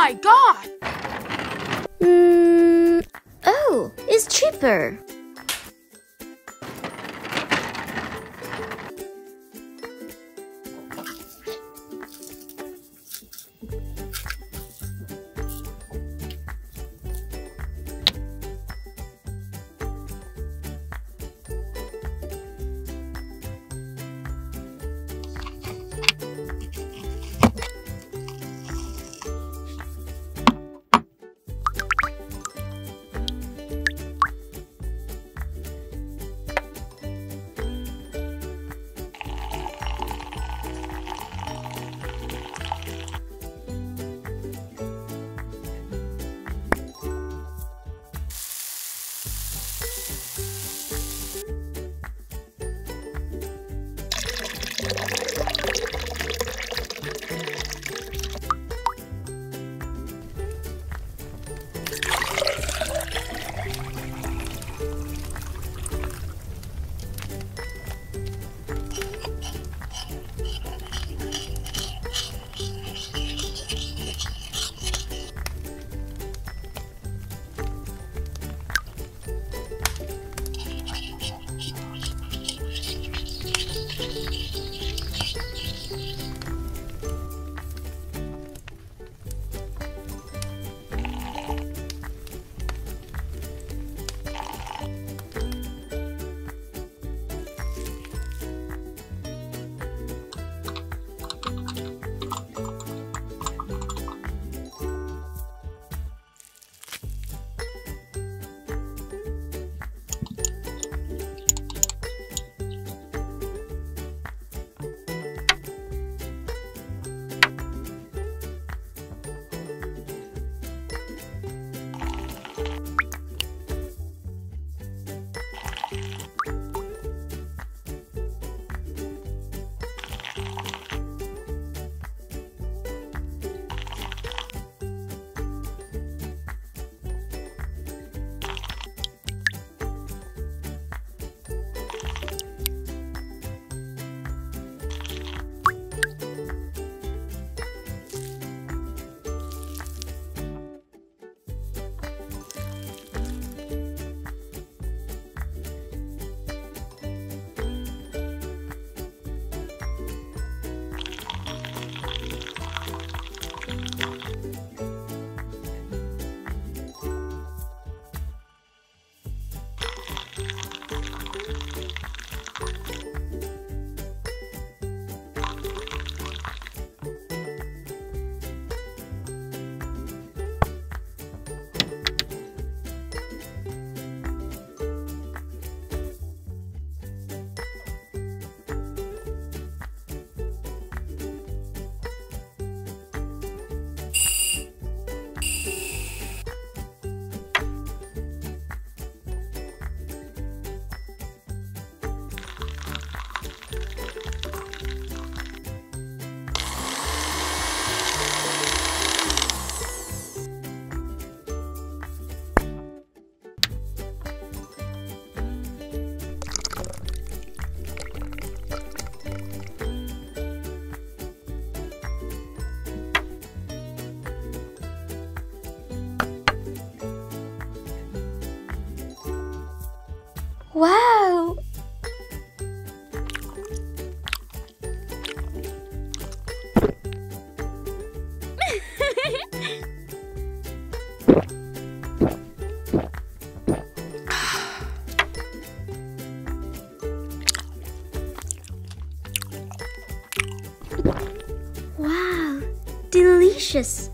my god! Oh, it's cheaper. Wow! Wow! Delicious!